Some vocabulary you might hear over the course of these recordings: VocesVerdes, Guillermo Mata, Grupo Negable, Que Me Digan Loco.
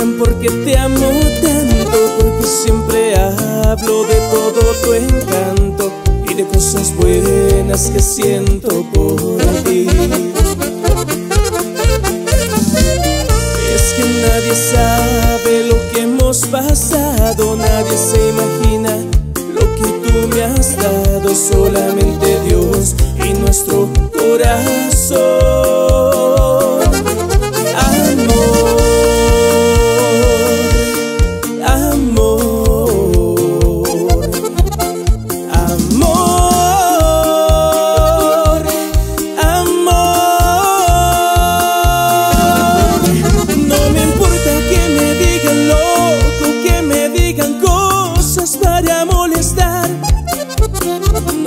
preguntan por qué te amo tanto, porque siempre hablo de todo tu encanto y de cosas buenas que siento por ti. Es que nadie sabe lo que hemos pasado, nadie se imagina lo que tú me has dado, solamente Dios y nuestro corazón.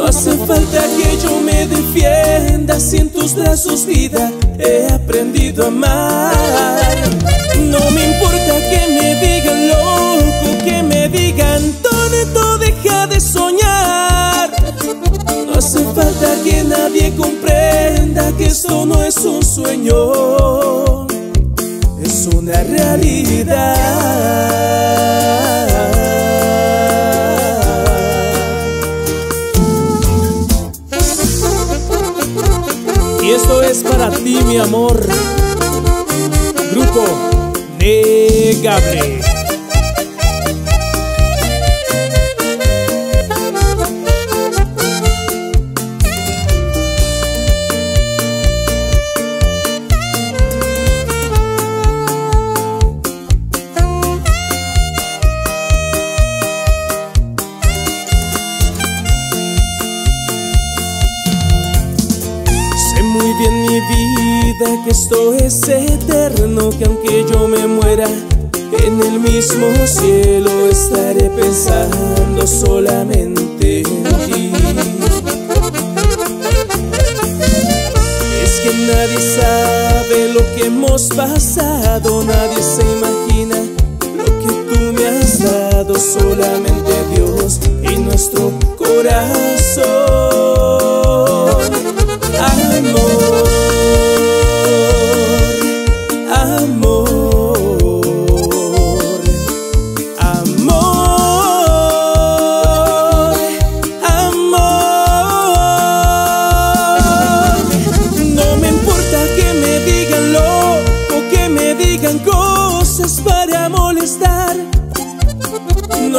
Hace falta que yo me defienda, si en tus brazos, vida, he aprendido a amar. No me importa que me digan loco, que me digan todo, deja de soñar. No hace falta que nadie comprenda que esto no es un sueño, es una realidad. Esto es para ti, mi amor. Grupo Negable. Que esto es eterno, que aunque yo me muera, en el mismo cielo estaré pensando solamente en ti. Es que nadie sabe lo que hemos pasado, nadie se imagina lo que tú me has dado, solamente Dios y nuestro corazón. Amor,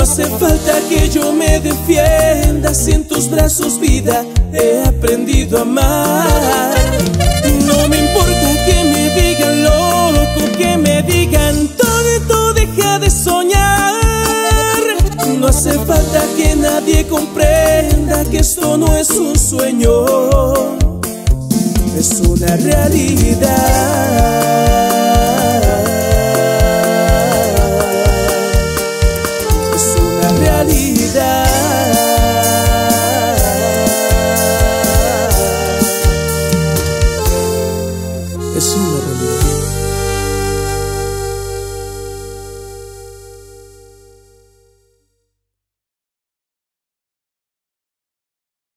hace falta que yo me defienda, si en tus brazos, vida, he aprendido a amar. No me importa que me digan loco, que me digan todo, deja de soñar. No hace falta que nadie comprenda que esto no es un sueño, es una realidad.